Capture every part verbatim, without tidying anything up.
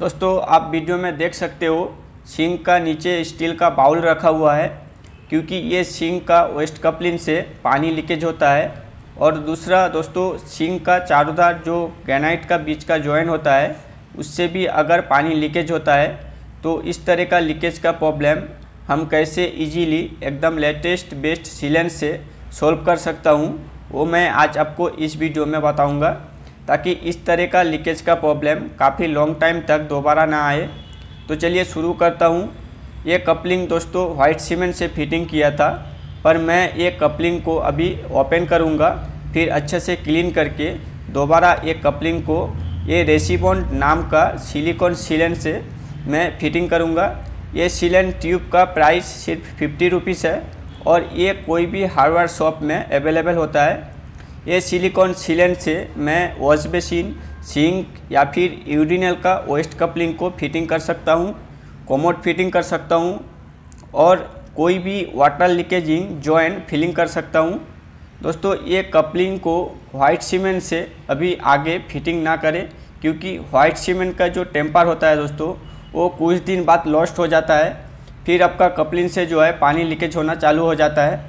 दोस्तों आप वीडियो में देख सकते हो सिंक का नीचे स्टील का बाउल रखा हुआ है, क्योंकि ये सिंक का वेस्ट कपलिंग से पानी लीकेज होता है। और दूसरा दोस्तों, सिंक का चारों धार जो ग्रेनाइट का बीच का जॉइन होता है, उससे भी अगर पानी लीकेज होता है, तो इस तरह का लीकेज का प्रॉब्लम हम कैसे इजीली एकदम लेटेस्ट बेस्ट सीलेंट से सॉल्व कर सकता हूँ, वो मैं आज आपको इस वीडियो में बताऊँगा, ताकि इस तरह का लीकेज का प्रॉब्लम काफ़ी लॉन्ग टाइम तक दोबारा ना आए। तो चलिए शुरू करता हूँ। ये कपलिंग दोस्तों वाइट सीमेंट से फिटिंग किया था, पर मैं ये कपलिंग को अभी ओपन करूँगा, फिर अच्छे से क्लीन करके दोबारा ये कपलिंग को ये रेसिबॉन्ड नाम का सिलिकॉन सीलेंट से मैं फिटिंग करूँगा। ये सीलेंट ट्यूब का प्राइस सिर्फ फिफ्टी रुपीज़ है और ये कोई भी हार्डवेयर शॉप में अवेलेबल होता है। ये सिलिकॉन सीलेंट से मैं वॉश बेसिन, सिंक या फिर यूरिनल का वेस्ट कपलिंग को फिटिंग कर सकता हूँ, कोमोड फिटिंग कर सकता हूँ और कोई भी वाटर लीकेजिंग जॉइंट फिलिंग कर सकता हूँ। दोस्तों ये कपलिंग को वाइट सीमेंट से अभी आगे फिटिंग ना करें, क्योंकि वाइट सीमेंट का जो टेम्पर होता है दोस्तों, वो कुछ दिन बाद लॉस्ट हो जाता है, फिर आपका कपलिंग से जो है पानी लीकेज होना चालू हो जाता है।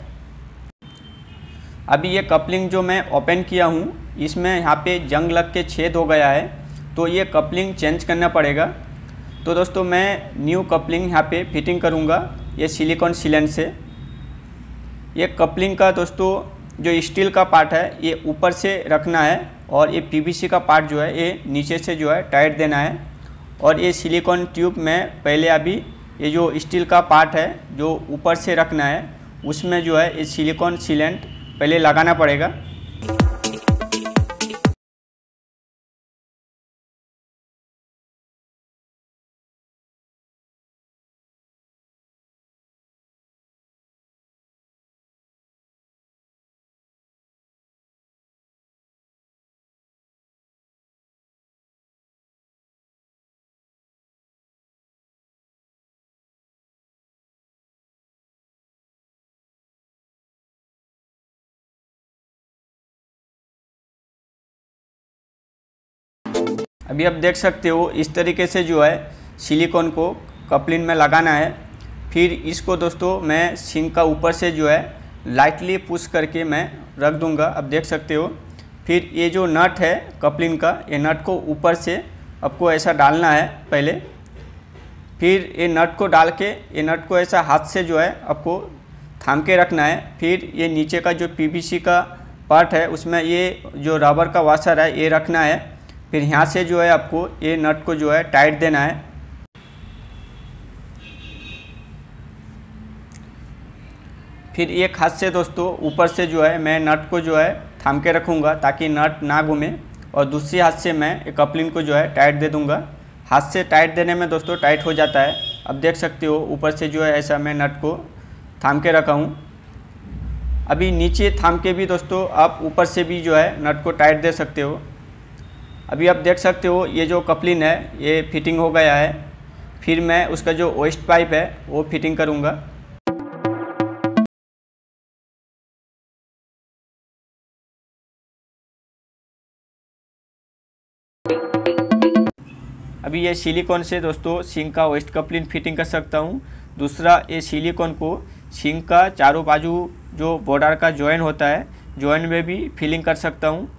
अभी ये कपलिंग जो मैं ओपन किया हूँ, इसमें यहाँ पे जंग लग के छेद हो गया है, तो ये कपलिंग चेंज करना पड़ेगा। तो दोस्तों मैं न्यू कपलिंग यहाँ पे फिटिंग करूँगा ये सिलिकॉन सीलेंट से। ये कपलिंग का दोस्तों जो स्टील का पार्ट है ये ऊपर से रखना है और ये पीवीसी का पार्ट जो है ये नीचे से जो है टाइट देना है। और ये सिलिकॉन ट्यूब में पहले अभी ये जो स्टील का पार्ट है जो ऊपर से रखना है, उसमें जो है ये सिलिकॉन सीलेंट पहले लगाना पड़ेगा। अभी आप देख सकते हो इस तरीके से जो है सिलिकॉन को कपलिंग में लगाना है। फिर इसको दोस्तों मैं सिंक का ऊपर से जो है लाइटली पुश करके मैं रख दूंगा, आप देख सकते हो। फिर ये जो नट है कपलिंग का, ये नट को ऊपर से आपको ऐसा डालना है पहले, फिर ये नट को डाल के ये नट को ऐसा हाथ से जो है आपको थाम के रखना है। फिर ये नीचे का जो पीवीसी का पार्ट है उसमें ये जो रबर का वाशर है ये रखना है। फिर यहाँ से जो है आपको ये नट को जो है टाइट देना है। फिर एक हाथ से दोस्तों ऊपर से जो है मैं नट को जो है थाम के रखूँगा ताकि नट ना घूमे, और दूसरी हाथ से मैं कपलिंग को जो है टाइट दे दूँगा। हाथ से टाइट देने में दोस्तों टाइट हो जाता है, अब देख सकते हो ऊपर से जो है ऐसा मैं नट को थाम के रखा हूँ। अभी नीचे थाम के भी दोस्तों आप ऊपर से भी जो है नट को टाइट दे सकते हो। अभी आप देख सकते हो ये जो कपलिंग है ये फिटिंग हो गया है। फिर मैं उसका जो वेस्ट पाइप है वो फिटिंग करूँगा। अभी ये सिलिकॉन से दोस्तों सिंक का वेस्ट कपलिंग फिटिंग कर सकता हूँ। दूसरा, ये सिलिकॉन को सिंक का चारों बाजू जो बॉर्डर का जॉइन होता है, जॉइन में भी फिलिंग कर सकता हूँ,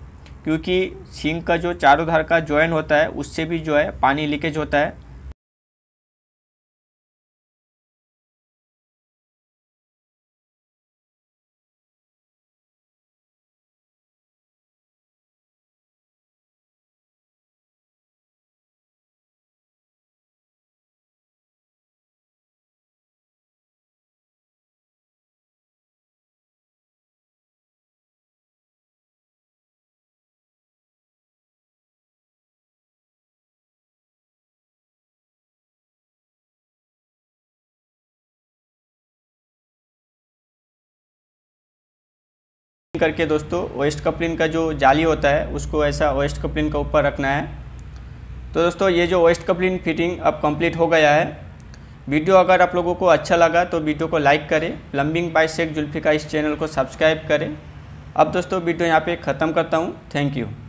क्योंकि सिंक का जो चारों धार का जॉइन होता है उससे भी जो है पानी लीकेज होता है। करके दोस्तों वेस्ट कपलिंग का जो जाली होता है उसको ऐसा वेस्ट कपलिंग का ऊपर रखना है। तो दोस्तों ये जो वेस्ट कपलिंग फिटिंग अब कंप्लीट हो गया है। वीडियो अगर आप लोगों को अच्छा लगा तो वीडियो को लाइक करें, प्लम्बिंग बाय शेख जुल्फी का इस चैनल को सब्सक्राइब करें। अब दोस्तों वीडियो यहाँ पे ख़त्म करता हूँ। Thank you.